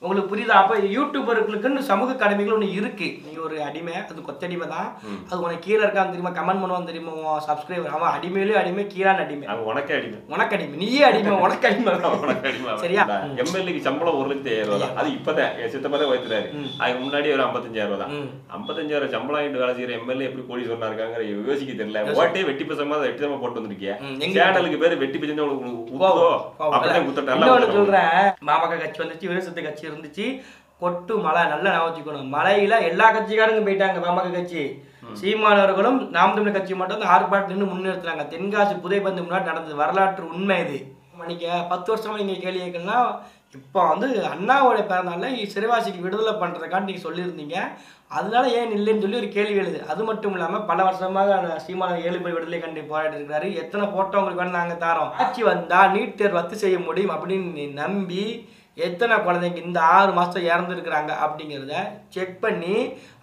உங்களுக்கு புரியுதா? அப்ப யூடியூபர்களுக்குன்னு சமூக கடமைகள் ஒன்று இருக்கு. நீ ஒரு அடிமை, அது கொத்தடிமை தான். அது உனக்கு கீழே இருக்கான்னு தெரியுமா? கமெண்ட் பண்ணுவான்னு தெரியுமா? சப்ஸ்கிரைபர் அவன் அடிமையிலேயே அடிமை, கீழான அடிமை, உனக்கே அடிமை, உனக்கு அடிமை, நீயே அடிமை, உனக்கு அடிமை, உனக்கு அடிமை. சரியா? எம்எல்ஏக்கு சம்பளம் 1,70,000 அது இப்பதான் சித்தப்பதான் வைத்துறாரு. அதுக்கு முன்னாடி ஒரு 55,000 தான். 55,000 சம்பளம் ஆகிட்டு வேலை செய்யற எம்எல்ஏ எப்படி கோடி சொன்னா இருக்காங்க யோசிக்க தெரியல. ஓட்டே வெட்டி பசமா வெட்டி தான் போட்டு வந்திருக்கியா? சேனலுக்கு பேரு வெட்டி பசங்க உபாவோ அப்படிதான் குத்தட்டா சொல்றேன். மாமக்கா கட்சி வந்துச்சு, விவசாயத்தை கட்சி இருந்துச்சு, கொட்டு மழை நல்லா ஞாபகம். மழையில எல்லா கட்சிக்காரங்க போயிட்டாங்க. பாமக கட்சி, சீமான் அவர்களும் நாம் தமிழர் கட்சி மட்டும் ஆர்ப்பாட்டம் நின்று முன்னிறுத்தினாங்க. தென்காசி புதைப்பந்து முன்னாடி நடந்தது வரலாற்று உண்மை. இது நீங்க 10 வருஷமா நீங்க கேள்வி கேட்கணும்னா, இப்போ வந்து அண்ணாவோட பிறந்தால சிறைவாசிக்கு விடுதலை பண்றதுக்கான்னு நீங்க சொல்லியிருந்தீங்க, அதனால ஏன் இல்லைன்னு சொல்லி ஒரு கேள்வி எழுது. அது மட்டும் இல்லாம பல வருஷமாக சீமான 7 பேர் விடுதலை கண்டு போராடி இருக்கிறாரு. எத்தனை போட்டோ உங்களுக்கு வேணும் நாங்க தரோம். ஆட்சி வந்தா நீட் தேர்வு ரத்து செய்ய முடியும் அப்படின்னு நம்பி எத்தனை குழந்தைங்க இந்த 6 மாதம் இறந்துருக்குறாங்க அப்படிங்கிறத செக் பண்ணி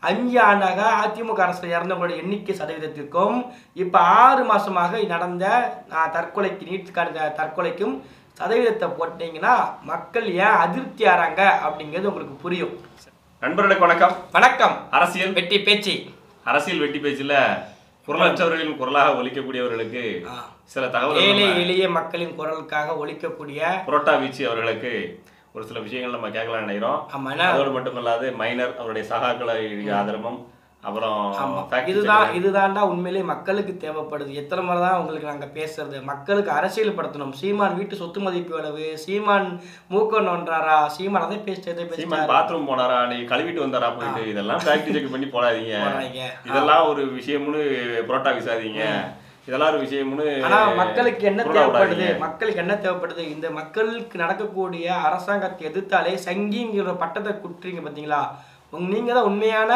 5 ஆண்டாக அதிமுக அரசு இறந்தவங்களோட எண்ணிக்கை சதவீதத்திற்கும் இப்போ 6 மாதமாக நடந்த தற்கொலைக்கு நீட்டுக்கான தற்கொலைக்கும் சதவீதத்தை போட்டிங்கன்னா மக்கள் ஏன் அதிருப்தி ஆறாங்க அப்படிங்கிறது உங்களுக்கு புரியும். நண்பர்களுக்கு வணக்கம். வணக்கம். அரசியல் வெட்டி பேச்சு. அரசியல் வெட்டி பேச்சில் குரலற்றவர்களின் குரலாக ஒலிக்கக்கூடியவர்களுக்கு சில தகவல், ஏழை எளிய மக்களின் குரலுக்காக ஒலிக்கக்கூடிய புரோட்டா வீச்சு அவர்களுக்கு ஒரு சில விஷயங்கள் நம்ம கேட்கலாம் நினைக்கிறோம். அதோடு மட்டும் இல்லாது மைனர் அவருடைய சகாக்களை ஆதரவும் அப்புறம் இதுதான்டா உண்மையிலே மக்களுக்கு தேவைப்படுது. எத்தனை முறை தான் உங்களுக்கு நாங்கள் பேசுறது? மக்களுக்கு அரசியல் படுத்தணும். சீமான் வீட்டு சொத்து மதிப்பு எவ்வளவு? சீமான் மூக்கன் ஒன்றாரா? சீமான் அதை பேசிட்டு பேசுமான் பாத்ரூம் போனாரா? நீங்க கழுவிட்டு வந்தாரா? போயிட்டு இதெல்லாம் ஃபேக்டரி செக் பண்ணி போடாதீங்க. இதெல்லாம் ஒரு விஷயம்னு புரோட்டா விசாதீங்க. இதெல்லாம் ஒரு விஷயம்னு மக்களுக்கு என்ன தேவைப்படுது? மக்களுக்கு என்ன தேவைப்படுது? இந்த மக்களுக்கு நடக்கக்கூடிய அரசாங்கத்தை எதிர்த்தாலே சங்கிங்கிற பட்டத்தை குற்றீங்க பார்த்தீங்களா? நீங்க தான் உண்மையான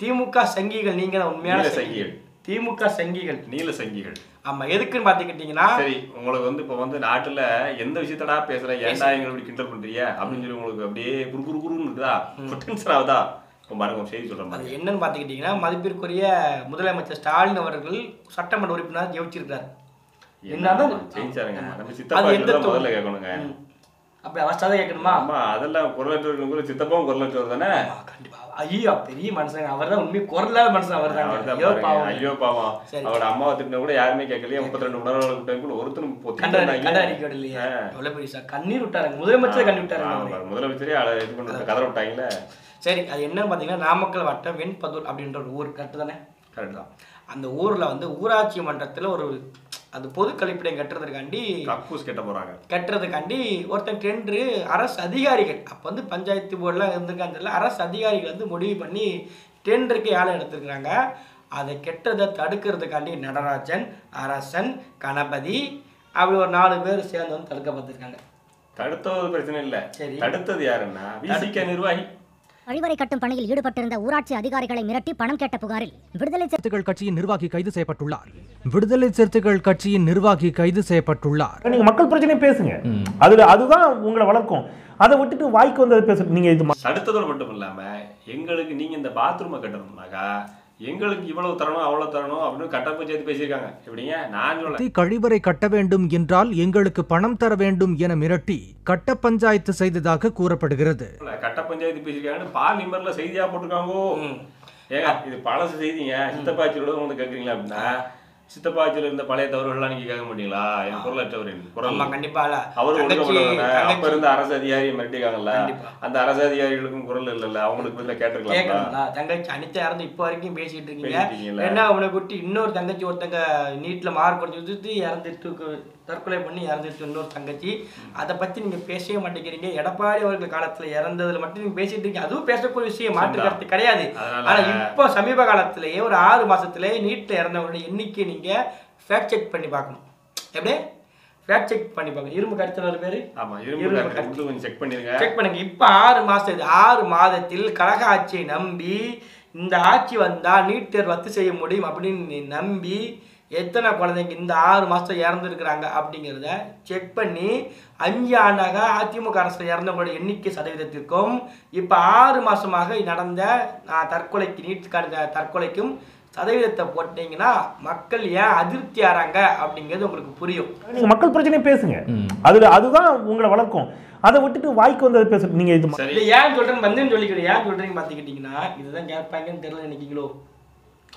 திமுக சங்கிகள். நீங்க தான் உண்மையான சங்கிகள், திமுக சங்கிகள், நீல சங்கிகள். ஆமா, எதுக்குன்னு பாத்துக்கிட்டீங்கன்னா சரி, உங்களுக்கு வந்து இப்ப வந்து நாட்டுல எந்த விஷயத்தடா பேசுற, ஏன்டா எங்களுக்கு கிண்டல் பண்றீங்க அப்படின்னு சொல்லி உங்களுக்கு அப்படியே குறு குறுன்னு இருக்குதா, பொட்டன்சர் ஆகுதா? அது என்னன்னு பாத்துக்கிட்டீங்கன்னா, மதிப்பிற்குரிய முதலமைச்சர் ஸ்டாலின் அவர்கள் சட்டமன்ற உறுப்பினர் ஜெயிச்சிருக்காரு. அப்படி அவஸ்தான் கேட்கணுமா? அதெல்லாம் குரலற்றவர்களுக்கு சித்தப்பாவும் குரலற்றவர் தானே. கண்டிப்பா. ஐயோ, பெரிய மனுஷங்க அவர் தான். உண்மையை குரலாத மனுஷன் அவர் தான். ஐயோ பாவம், அவரோட அம்மாவை திட்டினா கூட யாருமே கேட்கலையே. 32 உணர்வு ஒருத்தரும் இல்லையா? எவ்வளவு பெரிய சார், கண்ணீர் விட்டாருங்க. முதலமைச்சரே கண்ணீர் விட்டாரு. முதலமைச்சரே இது பண்ணுற கதரை விட்டாங்களே. சரி, அது என்னன்னு பார்த்தீங்கன்னா, நாமக்கல் வட்டம் வெண்பதூர் அப்படின்ற ஒரு ஊர். கரெக்டு தானே? கரெக்டு தான். அந்த ஊரில் வந்து ஊராட்சி மன்றத்தில் ஒரு அது பொது கழிப்பிடம் கட்டுறதுக்காண்டி கட்டுறதுக்காண்டி ஒருத்தன் டெண்டரு அரசு அதிகாரிகள், அப்போ வந்து பஞ்சாயத்து போர்டெலாம் இருந்திருக்கான்னு தெரியல, அரசு அதிகாரிகள் வந்து முடிவு பண்ணி டெண்டருக்கு ஏழை எடுத்துருக்குறாங்க. அதை கெட்டதை தடுக்கிறதுக்காண்டி நடராஜன், அரசன், கணபதி அப்படி ஒரு 4 பேர் சேர்ந்து வந்து தடுக்க பார்த்துருக்காங்க. தடுத்தது பிரச்சனை இல்லை. சரி, தடுத்தது யாருன்னா விசிக நிர்வாகி. கழிவறை கட்டும் பணியில் ஈடுபட்டிருந்த ஊராட்சி அதிகாரிகளை மிரட்டி பணம் கேட்ட புகாரில் விடுதலை சிறுத்தைகள் கட்சியின் நிர்வாகி கைது செய்யப்பட்டுள்ளார். விடுதலை சிறுத்தைகள் கட்சியின் நிர்வாகி கைது செய்யப்பட்டுள்ளார். நீங்க மக்கள் பிரச்சனை பேசுங்க, அதுல அதுதான் உங்களை வளர்க்கும். அதை விட்டுட்டு வாய்க்கு வந்தது பேசுறது நீங்க. இது அடுத்ததோடு மட்டும் இல்லாம எங்களுக்கு நீங்க இந்த பாத்ரூமை கட்டணும்னாக்கா எங்களுக்கு இவ்வளவு தரணும் அவ்வளவு தரணும் அப்படின்னு கட்ட பஞ்சாயத்து பேசியிருக்காங்க. எப்படிங்க? நான் கழிவறை கட்ட வேண்டும் என்றால் எங்களுக்கு பணம் தர வேண்டும் என மிரட்டி கட்ட பஞ்சாயத்து செய்ததாக கூறப்படுகிறது. கட்ட பஞ்சாயத்து பேசியிருக்காங்கன்னு பார்லிமெண்ட்ல செய்தியா போட்டிருக்காங்க. ஏங்க, இது பழசு செய்திங்க. சித்தப்பாச்சியோட வந்து கேட்குறீங்களா அப்படின்னா, சித்தப்பாச்சியில் இருந்த பழைய தவறுகள்லாம் நீங்க கேட்க மாட்டீங்களா? என் குரலற்றவர் கண்டிப்பா அவரு இருந்த அரசு அதிகாரி மிரட்டிக்காங்கல்ல, அந்த அரசு அதிகாரிகளுக்கும் குரல் இல்லைல்ல, அவங்களுக்கு கேட்டிருக்கலாம். தங்கச்சி அனிதா இறந்து இப்போ வரைக்கும் பேசிட்டு இருக்கீங்க. ஏன்னா அவனை கூட்டி இன்னொரு தங்கச்சி, ஒருத்தங்க நீட்ல மார்க் குறைஞ்சி இறந்துட்டு தற்கொலை பண்ணி இறந்துட்டு இன்னொரு தங்கச்சி, அதை பத்தி நீங்க பேசவே மாட்டேங்கிறீங்க. எடப்பாடி அவர்கள் காலத்துல இறந்ததுல மட்டும் நீங்க பேசிட்டு இருக்கீங்க. அதுவும் பேசக்கூடிய விஷயம் மாற்று கருத்து கிடையாது. ஆனா இப்போ சமீப காலத்திலேயே ஒரு 6 மாசத்திலேயே நீட்ல இறந்தவருடைய எண்ணிக்கை நீங்க ஃபேக்ட் செக் பண்ணி பார்க்கணும். எப்படி ஃபேக்ட் செக் பண்ணி பார்க்கணும்? இரும்பு கருத்து பேரு. ஆமா, இரும்பு செக் பண்ணுங்க, செக் பண்ணுங்க. இப்போ 6 மாசம், இது 6 மாதத்தில் கழக ஆட்சியை நம்பி இந்த ஆட்சி வந்தா நீட் தேர்வு ரத்து செய்ய முடியும் அப்படின்னு நம்பி எத்தனை குழந்தைங்க இந்த 6 மாதம் இறந்துருக்குறாங்க அப்படிங்கிறத செக் பண்ணி 5 ஆண்டாக அதிமுக அரசு இறந்தவங்களோட எண்ணிக்கை சதவீதத்திற்கும் இப்போ 6 மாதமாக நடந்த தற்கொலைக்கு நீட்டுக்கான தற்கொலைக்கும் சதவீதத்தை போட்டீங்கன்னா மக்கள் ஏன் அதிருப்தி ஆறாங்க அப்படிங்கிறது உங்களுக்கு புரியும். நீங்க மக்கள் பிரச்சனையை பேசுங்க, அது அதுதான் உங்களை வளர்க்கும். அதை விட்டுட்டு வாய்க்கு வந்தது பேசுங்க. நீங்க இது சரி ஏன் சொல்றேன் வந்துன்னு சொல்லிக்கிறேன், ஏன் சொல்றீங்க பார்த்துக்கிட்டீங்கன்னா இதுதான் கேட்பாங்கன்னு தெரியல நினைக்கீங்களோ.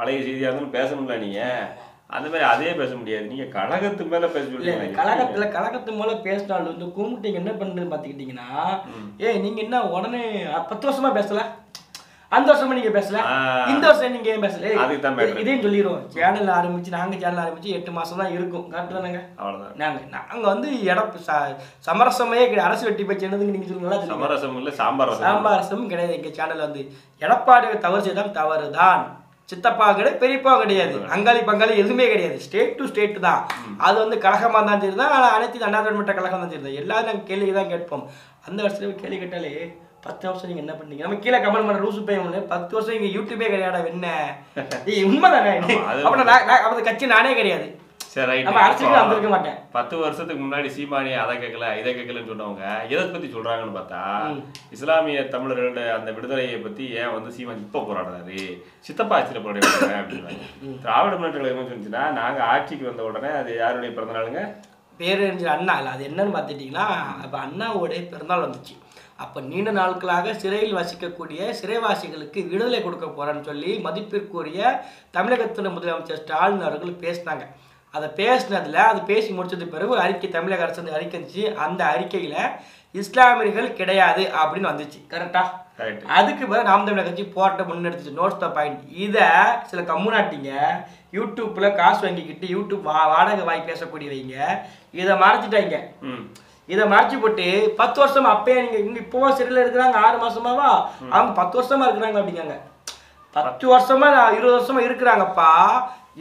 பழைய செய்தியா இருந்தாலும் பேசணும்ல நீங்க. அந்த மாதிரி அதே பேச முடியாது. நீங்க கழகத்து மேல பேச சொல்லுங்க. கழகத்துல கழகத்து மேல பேசினாலும் வந்து கும்பிட்டீங்க என்ன பண்ணுறது பாத்துக்கிட்டீங்கன்னா, ஏ நீங்க என்ன உடனே 10 வருஷமா பேசல, அந்த வருஷமா நீங்க பேசல, இந்த வருஷம் நீங்க ஏன் பேசல, இதையும் சொல்லிடுவோம். சேனல் ஆரம்பிச்சு நாங்க சேனல் ஆரம்பிச்சு 8 மாசம் தான் இருக்கும். கரெக்ட் தானேங்க? அவ்வளவுதான். நாங்க வந்து சமரசமே கிடையாது. அரசு வெட்டி போய் சேர்ந்ததுங்க நீங்க சொல்லுங்களா? சமரசம் இல்ல, சாம்பாரசமும் கிடையாது. எங்க சேனல் வந்து எடப்பாடி தவறு செய்தான், தவறுதான். சித்தப்பா கிடையாது, பெரியப்பா கிடையாது, அங்காளி பங்காளி எதுவுமே கிடையாது. ஸ்டேட் டு ஸ்டேட் தான். அது வந்து கழகமாக தான் தெரியுதான். அனைத்து அண்ணா திராவிட முன்னேற்ற கழகம் தான் தெரியுது. எல்லாரும் நாங்கள் கேள்வி தான் கேட்போம். அந்த வருஷத்துல கேள்வி கேட்டாலே 10 வருஷம் நீங்கள் என்ன பண்ணீங்க? நம்ம கீழே கமெண்ட் பண்ணுற லூசு பையன் ஒன்று, 10 வருஷம் இங்கே யூடியூபே கிடையாது. என்ன உண்மை தானே? அப்புறம் அந்த கட்சி நானே கிடையாது. சரி, நம்ம அரசுக்கு வந்திருக்க மாட்டேன். 10 வருஷத்துக்கு முன்னாடி சீமானி அதை கேட்கல இதை கேட்கலன்னு சொன்னவங்க எதை பத்தி சொல்றாங்கன்னு பார்த்தா, இஸ்லாமிய தமிழர்களோட அந்த விடுதலையை பத்தி ஏன் வந்து சீமான் இப்ப போராடுறாரு, சித்தப்பா ஆட்சியில போராடுறாங்க அப்படின்னு. திராவிட முன்னேற்ற கழகம் என்ன சொல்லுச்சுன்னா, நாங்க ஆட்சிக்கு வந்த உடனே அது யாருடைய பிறந்த நாளுங்க? பேரறிஞர் அண்ணா. இல்லை, அது என்னன்னு பார்த்துட்டீங்கன்னா அப்ப அண்ணாவோடைய பிறந்தநாள் வந்துச்சு. அப்போ நீண்ட நாட்களாக சிறையில் வசிக்கக்கூடிய சிறைவாசிகளுக்கு விடுதலை கொடுக்க போறேன்னு சொல்லி மதிப்பிற்குரிய தமிழகத்துடைய முதலமைச்சர் ஸ்டாலின் அவர்கள் பேசினாங்க. அதை பேசினதில் அது பேசி முடிச்சது பிறகு அறிக்கை, தமிழக அரசு அறிக்கை இருந்துச்சு. அந்த அறிக்கையில் இஸ்லாமியர்கள் கிடையாது அப்படின்னு வந்துச்சு. கரெக்டா? அதுக்கு பிறகு நாம் தமிழர் கட்சி போராட்ட முன்னெடுத்துச்சு. Notes the point. இதை சில கம்யூனாட்டிங்க யூடியூப்ல காசு வாங்கிக்கிட்டு யூடியூப் வாடகை வாங்கி பேசக்கூடியவங்க இதை மறைச்சிட்டாங்க. இதை மறைச்சி போட்டு 10 வருஷமா அப்பயே நீங்க இப்போ சிறையில் இருக்கிறாங்க 6 மாசமாவா அவங்க 10 வருஷமா இருக்கிறாங்க அப்படிங்காங்க. 10 வருஷமா 20 வருஷமா இருக்கிறாங்கப்பா.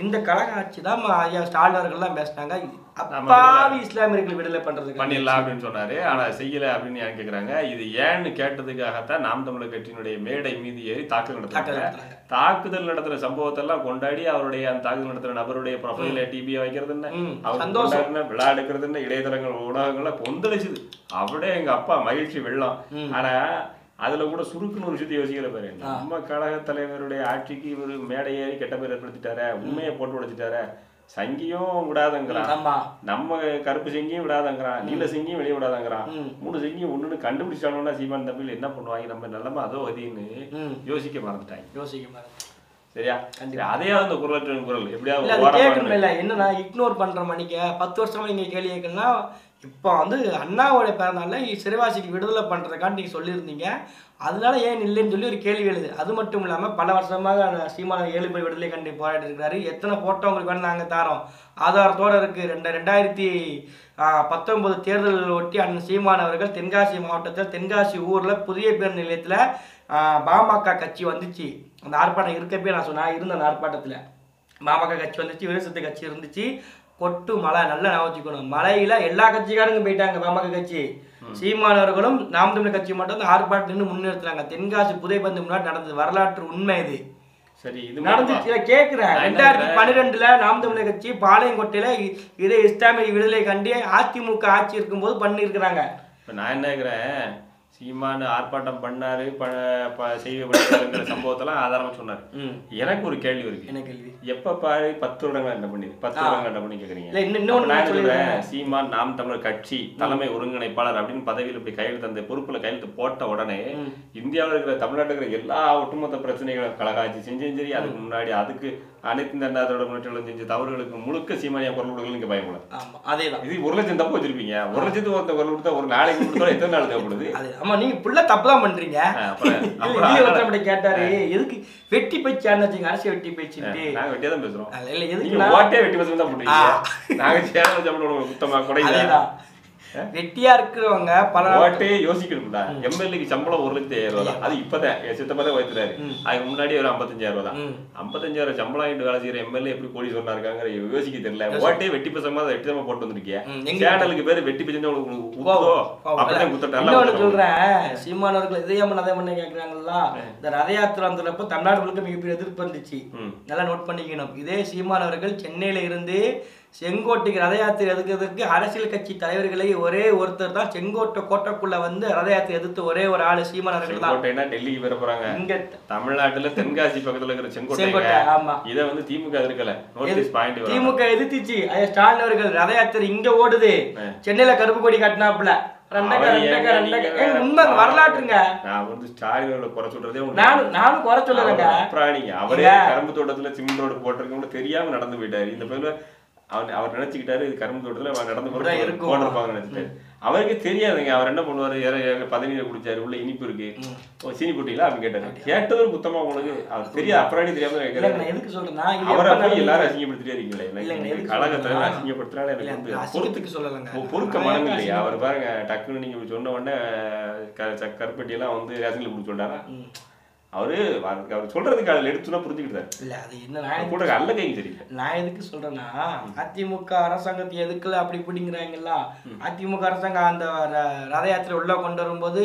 இந்த கழக ஆட்சி தான் ஐயா ஸ்டாலின் அவர்கள் தான் பேசினாங்க. அப்பாவி இஸ்லாமியர்கள் விடுதலை பண்றதுக்கு பண்ணிடலாம் அப்படின்னு சொன்னாரு. ஆனா செய்யல அப்படின்னு யாரும் கேட்கறாங்க. இது ஏன்னு கேட்டதுக்காகத்தான் நாம் தமிழர் கட்சியினுடைய மேடை மீது ஏறி தாக்குதல் நடத்துறாங்க. தாக்குதல் நடத்துற சம்பவத்தெல்லாம் கொண்டாடி அவருடைய அந்த தாக்குதல் நடத்துற நபருடைய ப்ரொஃபைல டிபியை வைக்கிறதுன்னு அவங்க விழா எடுக்கிறதுன்னு இடையதளங்கள் ஊடகங்கள்ல கொந்தளிச்சுது. அப்படியே எங்க அப்பா மகிழ்ச்சி வெள்ளம். ஆனா அதுல கூட சுருக்குன்னு ஒரு விஷயத்தை யோசிக்கல பாரு. நம்ம கழக தலைவருடைய ஆட்சிக்கு இவர் மேடையே கெட்ட பேர் ஏற்படுத்திட்டாரு, உண்மையை போட்டு உடைச்சிட்டாரு. சங்கியும் விடாதங்கிறான், நம்ம கருப்பு செங்கியும் விடாதங்கிறான், நீல செங்கியும் வெளியே விடாதங்கிறான், 3 செங்கியும் ஒண்ணுன்னு கண்டுபிடிச்சானோன்னா சீமான் தம்பியில் என்ன பண்ணுவாங்க, நம்ம நிலைமை அதோ அதின்னு யோசிக்க மறந்துட்டாங்க. சரியா? அதையா அந்த குரல் குரல் எப்படியாவது என்னன்னா இக்னோர் பண்ற மணிக்கு 10 வருஷமா நீங்க கேள்வி கேட்கணும்னா, இப்போ வந்து அண்ணாவோட பிறந்தநாள்ல சிறைவாசிக்கு விடுதலை பண்றதுக்காண்டி நீங்க சொல்லியிருந்தீங்க, அதனால ஏன் இல்லைன்னு சொல்லி ஒரு கேள்வி எழுது. அது மட்டும் இல்லாம பல வருஷமாக சீமான 7 பேர் விடுதலை கண்டி போராடி இருக்கிறாரு. எத்தனை போட்டோ உங்களுக்கு வேணும் நாங்க தரோம், ஆதாரத்தோட இருக்கு. 2019 தேர்தல் ஒட்டி அண்ணன் சீமான் அவர்கள் தென்காசி மாவட்டத்தில் தென்காசி ஊர்ல புதிய பேர் நிலையத்துல பாமக கட்சி வந்துச்சு. அந்த ஆர்ப்பாட்டம் இருக்கப்பே நான் சொன்னேன், இருந்த அந்த ஆர்ப்பாட்டத்துல பாமக கட்சி வந்துச்சு, விவசாயத்து கட்சி இருந்துச்சு, கொட்டு மழை நல்லா ஞாபகம். மழையில எல்லா கட்சிக்காரங்க போயிட்டாங்க. பாமக கட்சி சீமானவர்களும் நாம் தமிழர் கட்சி மட்டும் வந்து ஆர்ப்பாட்டம் நின்று முன்னிறுத்துறாங்க. தென்காசி புதை பந்து முன்னாடி நடந்தது வரலாற்று உண்மை. இது சரி, இது நடந்துச்சு கேட்கிறேன். 2012 நாம் தமிழர் கட்சி பாளையங்கோட்டையில இதே இஸ்லாமிய விடுதலை கண்டி அதிமுக ஆட்சி இருக்கும்போது பண்ணிருக்கிறாங்க. இப்ப நான் என்ன கேட்கிறேன், சீமான் ஆர்ப்பாட்டம் பண்ணாரு, செய்கிற சம்பவத்தெல்லாம் ஆதாரமா சொன்னாரு. எனக்கு ஒரு கேள்வி இருக்கு. என்ன கேள்வி? எப்ப பாரு 10 வருடங்கள் என்ன பண்ணி 10 வருடங்கள் என்ன பண்ணி கேக்குறீங்க. இன்னொன்னு நான் சொல்றேன், சீமான் நாம் தமிழர் கட்சி தலைமை ஒருங்கிணைப்பாளர் அப்படின்னு பதவியில் இப்படி கையெழுத்து அந்த பொறுப்புல கையெழுத்து போட்ட உடனே இந்தியாவில் இருக்கிற தமிழ்நாட்டில் இருக்கிற எல்லா ஒட்டுமொத்த பிரச்சனைகளும் கழகாட்சி செஞ்சேன். சரி, அதுக்கு முன்னாடி அதுக்கு அனைத்து அண்ணாதோட முன்னேற்றம் செஞ்ச தவறுகளுக்கு முழுக்க சீமானியா குரல் கொடுக்கல. நீங்க பயப்படலாம். அதே தான். இது 1 லட்சம் தப்பு வச்சிருப்பீங்க. 1 லட்சத்துக்கு ஒருத்த குரல் கொடுத்தா ஒரு நாளைக்கு கொடுத்தா எத்தனை நாள் தேவைப்படுது? ஆமா, நீங்க புள்ள தப்பு தான் பண்றீங்க. கேட்டாரு எதுக்கு வெட்டி போயிடுச்சு அரசியல் வெட்டி போயிடுச்சு. நாங்க வெட்டியா தான் பேசுறோம். இல்ல எதுக்கு வெட்டி பேசுறோம் தான் போட்டீங்க. நாங்க சேனல் குத்தமா கூட வெட்டியா இருக்கிறவங்க பலவாட்டி யோசிக்கணும்டா. எம்எல்ஏக்கு சம்பளம் 1,50,000 தான், அது இப்பதான் சித்தப்பதே வைத்துறாரு. அதுக்கு முன்னாடி ஒரு 55,000 தான். 55,000 சம்பளம் ஆகிட்டு வேலை செய்யற எம்எல்ஏ எப்படி கோடீஸ்வரனா இருக்காங்கிற யோசிக்க தெரியல. ஓட்டே வெட்டி பசமா அதை வெட்டி தான் போட்டு வந்திருக்கியா. சேனலுக்கு பேரு வெட்டி பசங்க உங்களுக்கு உதவோ அப்படிதான் குத்தட்டாங்க சொல்றேன். சீமான் அவர்கள் இதயம் அதே பண்ண கேட்கிறாங்களா? இந்த ரத யாத்திரை வந்தப்ப தமிழ்நாடுகளுக்கு மிகப்பெரிய எதிர்ப்பு இருந்துச்சு, நல்லா நோட் பண்ணிக்கணும். இதே சீமான் அவர்கள் சென்னையில இருந்து செங்கோட்டைக்கு ரத யாத்திரை எதிர்க்கிறதுக்கு அரசியல் கட்சி தலைவர்களை ஒரே ஒருத்தர் தான் செங்கோட்டை கோட்டைக்குள்ள வந்து ரத யாத்திரை எதிர்த்து ஒரே ஒரு ஆளு சீமான் அவர்கள் தான். டெல்லிக்கு வர போறாங்க, இங்க தமிழ்நாட்டுல தென்காசி பக்கத்துல இருக்கிற செங்கோட்டை. ஆமா, இதை வந்து திமுக எதிர்க்கல, திமுக எதிர்த்துச்சு. ஸ்டாலின் அவர்கள் ரத யாத்திரை இங்க ஓடுது, சென்னையில கருப்பு கொடி காட்டினாப்புல வரலாற்றுங்க. நான் வந்து ஸ்டாலின் குறை சொல்றதே, நானும் குறை சொல்லுறேங்க. பிராணிங்க அவரே கரும்பு தோட்டத்துல சிமெண்ட் ரோடு போட்டிருக்கவங்க தெரியாம நடந்து போயிட்டாரு. இந்த பேர்ல அவர் நினைச்சுக்கிட்டாரு இது கரும்பு தோட்டத்துல நடந்து போட்டிருப்பாங்க நினைச்சிட்டாரு. அவருக்கு தெரியாதுங்க. அவர் என்ன பண்ணுவாரு, பதவியில குடிச்சாரு, உள்ள இனிப்பு இருக்கு, சீனி போட்டீங்களா அப்படின்னு கேட்டாரு. கேட்டதும் குத்தமா உங்களுக்கு அவர் தெரியாது, அப்புறம் தெரியாம எதுக்கு சொல்றேன்னா அவரை போய் எல்லாரும் அசிங்கப்படுத்திட்டே இருக்கீங்களே. கழகத்துல அசிங்கப்படுத்தினால எனக்கு சொல்லலங்க, பொறுக்க மனம் இல்லையா. அவர் பாருங்க, டக்குன்னு நீங்க சொன்ன உடனே கருப்பட்டி எல்லாம் வந்து ரேஷன்ல குடிச்சு கொண்டாரா. அவரு அவர் சொல்றதுக்கு அதில் எடுத்துனா புரிஞ்சுக்கிட்டாரு. இல்லை அது என்ன, நான் கூட அல்ல கைங்க தெரியல. நான் எதுக்கு சொல்றேன்னா அதிமுக அரசாங்கத்தை எதுக்குல அப்படி பிடிங்கிறாங்களா. அதிமுக அரசாங்கம் அந்த ரத யாத்திரை உள்ள கொண்டு வரும்போது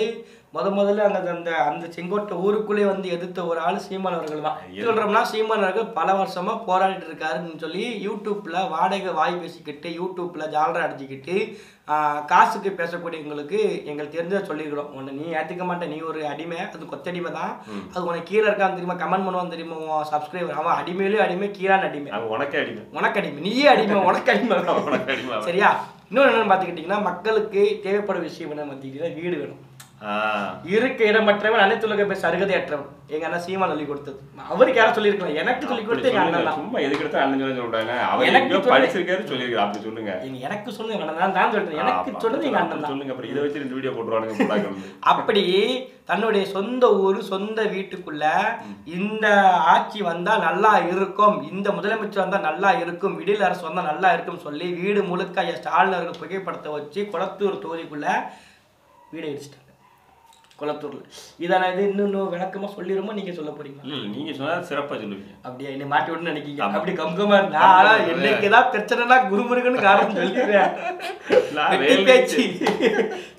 முதல்ல அந்த அந்த அந்த செங்கோட்டை ஊருக்குள்ளே வந்து எதிர்த்த ஒரு ஆள் சீமான் அவர்கள் தான் சொல்கிறோம்னா. சீமான் அவர்கள் பல வருஷமா போராடிட்டு இருக்காருன்னு சொல்லி யூடியூப்ல வாடகை வாய் பேசிக்கிட்டு யூடியூப்ல ஜாலரா அடிச்சுக்கிட்டு காசுக்கு பேசக்கூடியவங்களுக்கு எங்களுக்கு தெரிஞ்சதை சொல்லிக்கிறோம். உன்னை நீ ஏற்றுக்க மாட்டேன், நீ ஒரு அடிமை, அது கொத்தடிமை தான், அது உனக்கு கீழே இருக்கான்னு தெரியுமா, கமெண்ட் பண்ணுவான்னு தெரியுமா, சப்ஸ்கிரைபர் அவன் அடிமையிலேயே அடிமை, கீழான அடிமை, உனக்கே அடிமை, உனக்கு அடிமை, நீயே அடிமை, உனக்கு அடிமை. சரியா? இன்னொன்று என்னன்னு பார்த்துக்கிட்டிங்கன்னா மக்களுக்கு தேவைப்படும் விஷயம் என்னன்னு பார்த்துக்கிட்டிங்கன்னா வீடு வேணும். இருக்க இடமற்றவன் அனைத்து உலக பேச அருகதையற்றவன் எங்க அண்ணா சீமான் சொல்லி கொடுத்தது. அவருக்கு யாரும் சொல்லியிருக்கலாம், எனக்கு சொல்லி கொடுத்து எங்க அண்ணன் தான். சும்மா எதுக்கு எடுத்து அண்ணன் சொல்லிட்டாங்க, அவர் எனக்கு படிச்சிருக்காரு சொல்லியிருக்காரு. அப்படி சொல்லுங்க, நீங்க எனக்கு சொல்லுங்க அண்ணன் தான் சொல்றேன், எனக்கு சொல்றது எங்க அண்ணன் தான் சொல்லுங்க. அப்புறம் இதை வச்சு இந்த வீடியோ போட்டுருவானுங்க. அப்படி தன்னுடைய சொந்த ஊர் சொந்த வீட்டுக்குள்ள இந்த ஆட்சி வந்தா நல்லா இருக்கும், இந்த முதலமைச்சர் வந்தா நல்லா இருக்கும், விடியல் அரசு வந்தா நல்லா இருக்கும் சொல்லி வீடு முழுக்க ஸ்டாலின் அவர்கள் புகைப்படத்தை வச்சு குளத்தூர் தொகுதிக்குள்ள வீடு அடிச்சிட்டாங்க. குளத்தூர்ல இதான இது இன்னும் விளக்கமா சொல்லிடுமோ, நீங்க சொல்ல போறீங்களா? நீங்க சொன்னா சிறப்பா சொல்லுவீங்க. அப்படியே என்னை மாட்டி விட்டு நினைக்கீங்க, அப்படி கம்கமா இருந்தா என்னைக்குதான் பிரச்சனைனா குருமுருகன்னு காரணம் சொல்லிடுறேன்.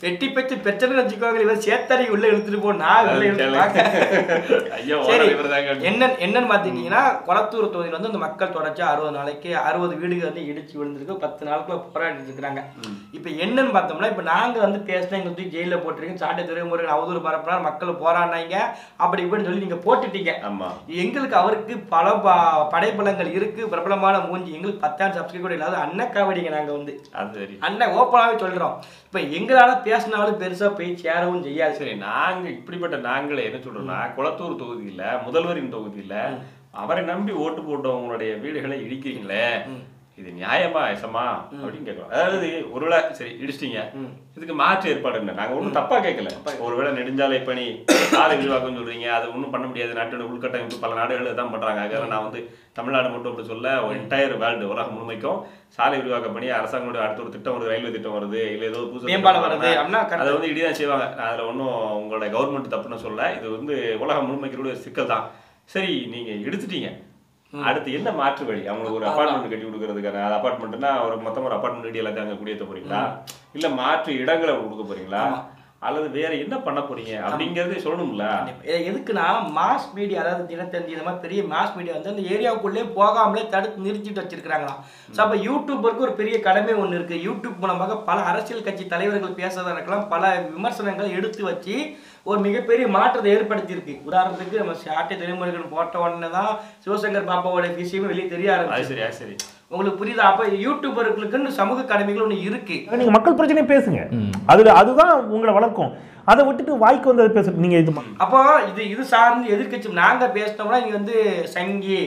வெட்டி பேச்சு பிரச்சனை நினைச்சுக்கோங்க, இவர் சேத்தரை உள்ள எடுத்துட்டு போ, நான் உள்ள எடுத்துருவாங்க. என்னன்னு பாத்தீங்கன்னா குளத்தூர் தொகுதியில் வந்து அந்த மக்கள் தொடர்ச்சி 60 வீடுகள் வந்து இடிச்சு விழுந்திருக்கு, 10 நாளுக்குள்ள போராடிட்டு இருக்கிறாங்க. இப்ப என்னன்னு பார்த்தோம்னா, இப்ப நாங்க வந்து பேசினா எங்க தூக்கி ஜெயில போட்டிருக்கோம், சாட்டை துறைமுறை அவதூறு பரப்புறாரு, மக்கள் போராடினாங்க அப்படி இப்படின்னு சொல்லி நீங்க போட்டுட்டீங்க. எங்களுக்கு அவருக்கு பல படைப்பலங்கள் இருக்கு, பிரபலமான மூஞ்சி, எங்களுக்கு 10,000 சப்ஸ்கிரைப் கூட இல்லாத அண்ணக்காவடிங்க. நாங்க வந்து அண்ணன் ஓப்பனாவே சொல்றோம். இப்ப எங்களால பேசினாலும் பெருசா போய் சேரவும் செய்யாது. சரி, நாங்க இப்படிப்பட்ட நாங்களே என்ன சொல்றோம்னா குளத்தூர் தொகுதியில முதல்வரின் தொகுதியில அவரை நம்பி ஓட்டு போட்டவங்களுடைய வீடுகளை இடிக்கிறீங்களே, இது நியாயமா எசமா அப்படின்னு கேட்கலாம். அதாவது ஒருவேளை சரி இடிச்சிட்டீங்க, இதுக்கு மாற்று ஏற்பாடு என்ன? நாங்க ஒன்றும் தப்பா கேட்கல. ஒருவேளை நெடுஞ்சாலை பணி சாலை விரிவாக்கம் சொல்றீங்க, அதை ஒன்றும் பண்ண முடியாது. நாட்டோட உள்கட்டமைப்பு பல நாடுகள் தான் பண்றாங்க. அதனால நான் வந்து தமிழ்நாடு மட்டும் அப்படி சொல்ல, என்டையர் வேர்ல்டு உலகம் முழுமைக்கும் சாலை விரிவாக்க பணி அரசாங்கத்தோட அடுத்த ஒரு திட்டம் வருது, ரயில்வே திட்டம் வருது, இல்லை ஏதோ புதுசு வருது, அதை வந்து இடிதான் செய்வாங்க. அதுல ஒன்றும் உங்களோட கவர்மெண்ட் தப்புன்னு சொல்ல, இது வந்து உலகம் முழுமைக்கிற சிக்கல் தான். சரி, நீங்க எடுத்துட்டீங்க, அடுத்து என்ன மாற்று வழி? அவங்களுக்கு ஒரு அபார்ட்மெண்ட் கட்டி கொடுக்கறதுக்கான, அது அபார்ட்மெண்ட்னா ஒரு மொத்தமா ஒரு அபார்ட்மெண்ட் கட்டி எல்லாத்தையும் அங்க குடியேற்ற போறீங்களா, இல்ல மாற்று இடங்களை கொடுக்க போறீங்களா, அல்லது வேற என்ன பண்ண போறீங்க அப்படிங்கறத சொல்லணும்ல. எதுக்குன்னா மாஸ் மீடியா, அதாவது தினத்தந்தி இந்த மாதிரி பெரிய மாஸ் மீடியா வந்து அந்த ஏரியாவுக்குள்ளே போகாமலே தடுத்து நிறுத்திட்டு வச்சிருக்காங்களா. ஸோ அப்போ யூடியூபருக்கு ஒரு பெரிய கடமை ஒன்று இருக்கு. யூடியூப் மூலமாக பல அரசியல் கட்சி தலைவர்கள் பேசுறதா இருக்கலாம், பல விமர்சனங்களை எடுத்து வச்சு ஒரு மிகப்பெரிய மாற்றத்தை ஏற்படுத்தியிருக்கு. உதாரணத்துக்கு நம்ம சாட்டை துறைமுறைகள் போட்ட உடனே தான் சிவசங்கர் பாப்பாவோட விஷயமே வெளியே தெரிய ஆரம்பிச்சு. உங்களுக்கு புரியுதா? அப்ப யூடியூபர்களுக்குன்னு சமூக கடமைகள் ஒன்று இருக்கு. நீங்க மக்கள் பிரச்சனையே பேசுங்க, அதுல அதுதான் உங்களை வளர்க்கும். அதை விட்டுட்டு வாய்க்கு வந்தது பேச நீங்க இது அப்போ இது இது சார்ந்து எதிர்கட்சி நாங்க பேசினோம்னா நீங்க வந்து சங்கி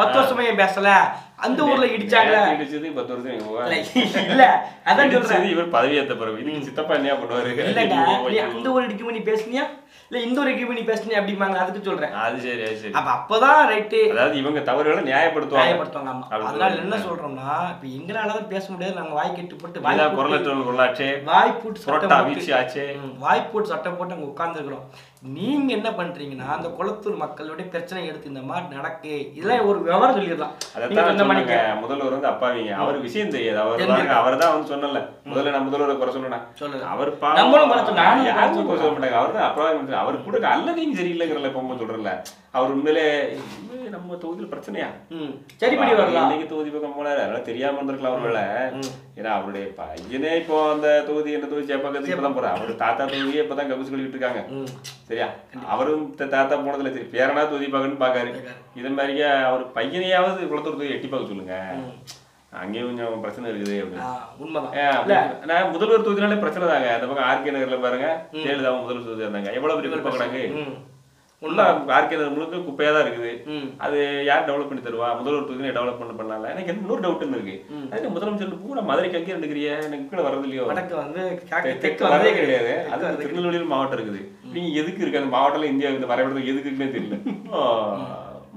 10 வருஷமா பேசல அந்த ஊர்ல இடிச்சாங்களா இடிச்சது 10 வருஷம் இல்ல அதான் சொல்றேன் இவர் பதவியேத்த பிறகு நீங்க சித்தப்பா என்ன பண்ணுவாரு இல்ல அந்த ஊர் இடிக்கும் நீ பேசுனியா இல்ல இந்த ஊர் இடிக்கும் நீ பேசுனியா அப்படிமாங்க அதுக்கு சொல்றேன் அது சரி சரி அப்ப அப்பதான் ரைட் அதாவது இவங்க தவறுகளை நியாயப்படுத்துவாங்க ஆமா அதனால என்ன சொல்றோம்னா இப்ப எங்களால தான் பேச முடியாது நாங்க வாய் கேட்டு போட்டு வாய் குரலட்டோல் குரலாச்சே வாய் போட்டு சட்ட வீச்சாச்சே வாய் போட்டு சட்ட போட்டு அங்க உட்கார்ந்து இருக்கோம் நீங்க என்ன பண்றீங்கன்னா அந்த குளத்தூர் மக்களோட பிரச்சனை எடுத்து இந்த மாதிரி நடக்கு இதெல்லாம் ஒரு விவரம் சொல்லிடலாம் அத மணிக்கு முதல்வர் வந்து அப்பாவீங்க அவர் விஷயம் தெரியாது அவர் அவர்தான் வந்து சொன்னல முதல்ல நம்ம முதல்வரை குறை சொன்னேன் அவர் நம்மளும் குறை சொன்னா யாரும் குறை சொல்ல மாட்டாங்க அவர்தான் அப்பாவீங்க அவர் கூட அல்லதீங்க சரியில்லைங்கறல பொம்மை சொல்றல அவர் உண்மையிலே நம்ம தொகுதியில் பிரச்சனையா சரி படி வரலாம் இன்னைக்கு தொகுதி பக்கம் போனாரு அதனால தெரியாம இருந்திருக்கலாம் அவர்களை ஏன்னா அவருடைய பையனே இப்போ அந்த தொகுதி என்ன தொகுதி சேப்பாக்கத்துக்கு இப்பதான் போற அவரு தாத்தா தொகுதியே இப்பதான் கபூஸ் கழிக்கிட்டு இருக்காங்க சரியா அவரும் தாத்தா போனதுல சரி பேரனா தொகுதி பார்க்கணும்னு பாக்காரு இதே மாதிரியே அவர் பையனையாவது குளத்தூர் தொகுதி எட்டி பார்க்க சொல்லுங்க அங்கேயும் கொஞ்சம் பிரச்சனை இருக்குது உண்மைதான் முதல்வர் தொகுதினாலே பிரச்சனை தாங்க அந்த பக்கம் ஆர்கே நகர்ல பாருங்க ஜெயலலிதா முதல்வர் தொகுதி இருந்தாங்க எவ்வளவு பெரிய குப்பை கிடக்கு உள்ள ஆர்கே நகர் முழுக்க குப்பையா தான் இருக்குது அது யார் டெவலப் பண்ணி தருவா முதல்வர் தொகுதியை டெவலப் பண்ண பண்ணலாம் எனக்கு இன்னொரு டவுட்னு இருக்கு அது முதலமைச்சர் பூரா மதுரைக்கு அங்கே எடுக்கிறியா எனக்கு கூட வர்றது இல்லையோ தெற்கு வரதே கிடையாது அது திருநெல்வேலியில் மாவட்டம் இருக்குது நீங்க எதுக்கு இருக்கு அந்த மாவட்டம்ல இந்தியா இந்த வரைபடத்துக்கு எதுக்கு இருக்குன்னே தெரியல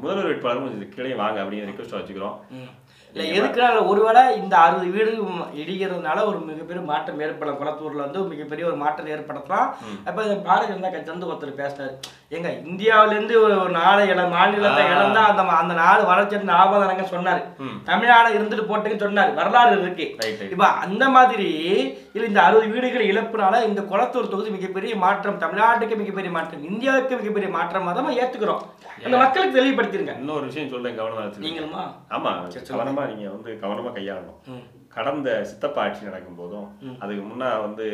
முதல்வர் வேட்பாளரும் கொஞ்சம் கீழே வாங்க அப்படின்னு ரிக்வெஸ்ட் வச்சுக்கிறோம் இல்லை எதுக்குனால ஒருவேளை இந்த 60 வீடு இடிக்கிறதுனால ஒரு மிகப்பெரிய மாற்றம் ஏற்படலாம் குளத்தூரில் வந்து மிகப்பெரிய ஒரு மாற்றம் ஏற்படுத்தலாம் அப்போ இந்த பாரதிய ஜனதா கட்சி வந்து ஒருத்தர் பேசினார் எங்க இந்தியாவிலேருந்து ஒரு நாலு மாநிலத்தை இழந்தா அந்த அந்த நாடு வளர்ச்சி ஆபதானங்க சொன்னார் தமிழ்நாடு இருந்துட்டு போட்டுன்னு சொன்னார் வரலாறு இருக்கு இப்போ அந்த மாதிரி இல்லை இந்த 60 வீடுகள் இழப்புனால இந்த குளத்தூர் தொகுதி மிகப்பெரிய மாற்றம் தமிழ்நாட்டுக்கு மிகப்பெரிய மாற்றம் இந்தியாவுக்கு மிகப்பெரிய மாற்றமாக தான் ஏற்றுக்கிறோம் அந்த மக்களுக்கு தெளிவுபடுத்திருங்க இன்னொரு விஷயம் சொல்றேன் கவனமா நீங்களுமா ஆமா கவனமா நீங்க வந்து கவனமா கையாளணும் கடந்த சித்தப்பா ஆட்சி நடக்கும் போதும் அதுக்கு முன்னா வந்து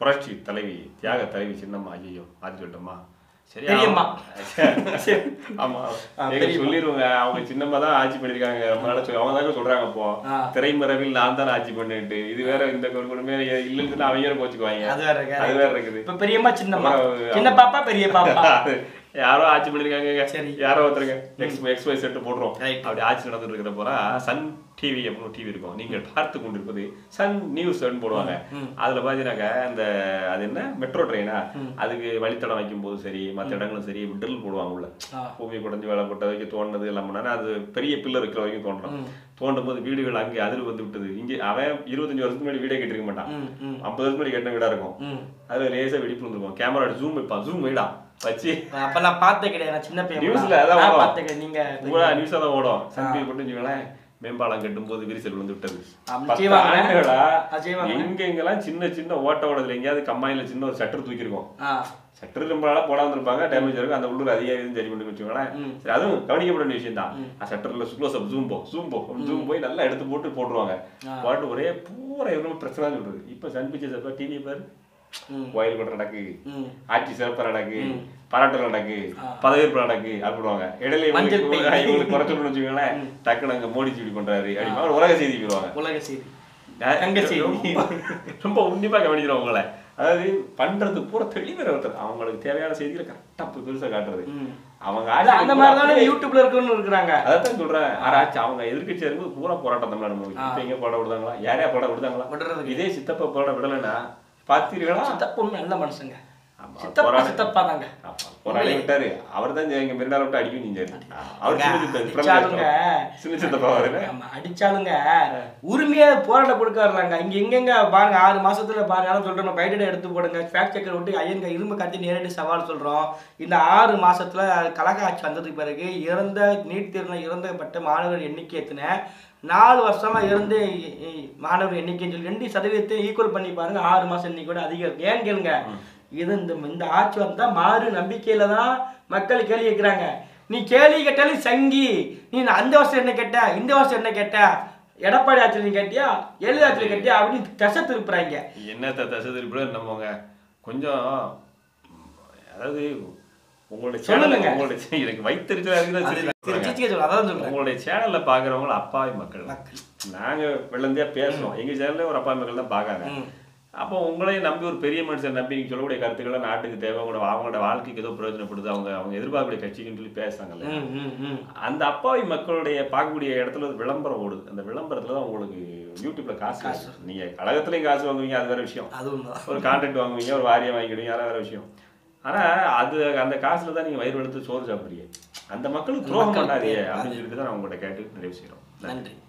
புரட்சி தலைவி தியாக தலைவி சின்னம்மா ஐயோ அது சொல்லட்டுமா சரியாம்மா ஆமா சொல்லிடுவாங்க அவங்க சின்னம்மா தான் ஆட்சி பண்ணிருக்காங்க ரொம்ப நாள் அவங்க தாங்க சொல்றாங்க இப்போ திரைமறைவில் நான் தான் ஆட்சி பண்ணிட்டு இது வேற இந்த குடும்பமே இல்லைன்னு அவங்க வேற போச்சுக்குவாங்க அது வேற இருக்குது இப்ப பெரியம்மா சின்னம்மா சின்ன பாப்பா பெரிய பாப்பா யாரோ ஆட்சி பண்ணிருக்காங்க சரி யாரோ ஒருத்தருங்க எக்ஸ்பை செட்டு போடுறோம் அப்படி ஆட்சி நடந்துட்டு இருக்கிற போறா சன் டிவி அப்படின்னு டிவி இருக்கும் நீங்கள் பார்த்து கொண்டிருப்பது சன் நியூஸ் போடுவாங்க அதுல பாத்தீங்கன்னாக்கா அந்த அது என்ன மெட்ரோ ட்ரெயினா அதுக்கு வழித்தடம் வைக்கும் போதும் சரி மற்ற இடங்களும் சரி ட்ரில் போடுவாங்க உள்ள பூமி குடஞ்சி வேலை போட்ட வரைக்கும் தோணுனது இல்லாம அது பெரிய பில்லர் இருக்கிற வரைக்கும் தோன்றோம் தோண்டும் போது வீடுகள் அங்கே அதில் வந்து விட்டது இங்கே அவன் 25 வருஷத்துக்கு முன்னாடி வீடே கேட்டிருக்க மாட்டான் 50 வருஷத்துக்கு முன்னாடி கேட்ட வீடா இருக்கும் அதுல லேசா வெடிப்பு வந்துருக்கும் கேமரா ஜூம் வைப்பான் ஜூம் வைடா வச்சு அப்பெல்லாம் பார்த்தே கிடையாது சின்ன நியூஸ்ல அதான் பார்த்தேன் நீங்க நியூஸ் தான் ஓடும் சந்தி போட்டுங்களேன் மேம்பாலம் கட்டும் போது விரிசல் விழுந்து விட்டது எங்கெங்கெல்லாம் சின்ன சின்ன ஓட்ட ஓடதுல எங்கேயாவது கம்மாயில சின்ன ஒரு சட்டர் தூக்கிருக்கோம் சட்டர் ரொம்ப நாளா போடாம இருப்பாங்க டேமேஜ் இருக்கும் அந்த உள்ளூர் அதிக சரி பண்ணி வச்சுக்கோங்களேன் சரி அதுவும் கவனிக்கப்பட வேண்டிய விஷயம் தான் சட்டர்ல க்ளோஸ் அப் ஜூம் போய் நல்லா எடுத்து போட்டு போட்டுருவாங்க போட்டு ஒரே பூரா எவ்வளவு பிரச்சனை சொல்றது இப்ப சன் பிக்சர்ஸ் அப்ப டிவி பாரு கோயில் கூட நடக்கு ஆட்சி சிறப்பு நடக்கு பாராட்டல் நடக்கு பதவியேற்பு நடக்கு அப்படிவாங்க இடையில இவங்களுக்கு குறைச்சோம்னு வச்சுக்கோங்களேன் டக்குனு அங்க மோடி இப்படி பண்றாரு அப்படின்னா உலக செய்தி போடுவாங்க உலக செய்தி ரொம்ப உன்னிப்பா கவனிக்கிறோம் அவங்கள அதாவது பண்றது பூரா தெளிவு அவங்களுக்கு தேவையான செய்திகளை கரெக்டா பெருசா காட்டுறது அவங்க அந்த மாதிரி யூடியூப்ல இருக்குன்னு இருக்கிறாங்க அதான் சொல்றேன் ஆராய்ச்சி அவங்க எதிர்கட்சியா இருக்கும்போது பூரா போராட்டம் தான் நடக்கும் எங்க போட விடுதாங்களா யாரையா போட விடுதாங்களா இதே சித்தப்பா போட விடலைன்னா பாத்தீர்களா சித்தப்பா நல்ல மனுஷங்க அடிச்சாலுங்க உரிமையா போராட்ட கொடுக்க வரலாங்க இங்க எங்கெங்க பாருங்க 6 மாசத்துல பாருங்க சொல்றோம் பைடனை எடுத்து போடுங்க ஃபேக்ட் செக்கர் விட்டு ஐயங்க இரும்பு காட்டி நேரடி சவால் சொல்றோம் இந்த 6 மாசத்துல கழக ஆட்சி வந்ததுக்கு பிறகு இறந்த நீட் தேர்வு இறந்தப்பட்ட மாணவர் எண்ணிக்கை எத்தனை 4 வருஷமா இருந்து மாணவர் எண்ணிக்கைன்னு 2% ஈக்குவல் பண்ணி பாருங்க 6 மாசம் எண்ணிக்கூட அதிகம் ஏன் கேளுங்க இது இந்த ஆட்சி வந்தா மாறு நம்பிக்கையில தான் மக்கள் கேள்வி கேட்கிறாங்க நீ கேள்வி கேட்டாலும் சங்கி நீ அந்த வருஷம் என்ன கேட்ட இந்த வருஷம் என்ன கேட்ட எடப்பாடி ஆட்சி நீ கேட்டியா எழுதாட்சி கேட்டியா அப்படின்னு தசை திருப்புறாங்க என்னத்த தசை திருப்புற நம்மங்க கொஞ்சம் அதாவது உங்களுடைய சேனலுங்க உங்களுடைய எனக்கு வைத்தறிச்சலா இருக்குது அதான் சொல்றேன் உங்களுடைய சேனல்ல பாக்குறவங்க அப்பாவி மக்கள் நாங்க வெள்ளந்தியா பேசுறோம் எங்க சேனல்ல ஒரு அப்பாவி மக்கள் தான் பாக்காங்க அப்போ உங்களையும் நம்பி ஒரு பெரிய மனுஷன் நம்பி நீங்கள் சொல்லக்கூடிய கருத்துக்களை நாட்டுக்கு தேவை, அவங்களோட வாழ்க்கைக்கு ஏதோ பிரயோஜனப்படுது, அவங்க அவங்க எதிர்பார்க்கக்கூடிய கட்சிக்குன்னு சொல்லி பேசுறாங்கல்ல, அந்த அப்பாவி மக்களுடைய பார்க்கக்கூடிய இடத்துல விளம்பரம் ஓடுது. அந்த விளம்பரத்துல தான் உங்களுக்கு யூடியூப்ல காசு, நீங்க கழகத்துலையும் காசு வாங்குவீங்க, அது வேற விஷயம், ஒரு கான்ட்ராக்ட் வாங்குவீங்க, ஒரு வாரியம் வாங்கிடுவீங்க, அது வேற விஷயம். ஆனா அது அந்த காசுல தான் நீங்க வயிறு எடுத்து சோறு சாப்பிடுறீங்க. அந்த மக்களுக்கு துரோகம் பண்ணாதே அப்படின்னு சொல்லிட்டு தான் நான் உங்கள்கிட்ட கேட்டு நிறைவு செய்யறோம். நன்றி.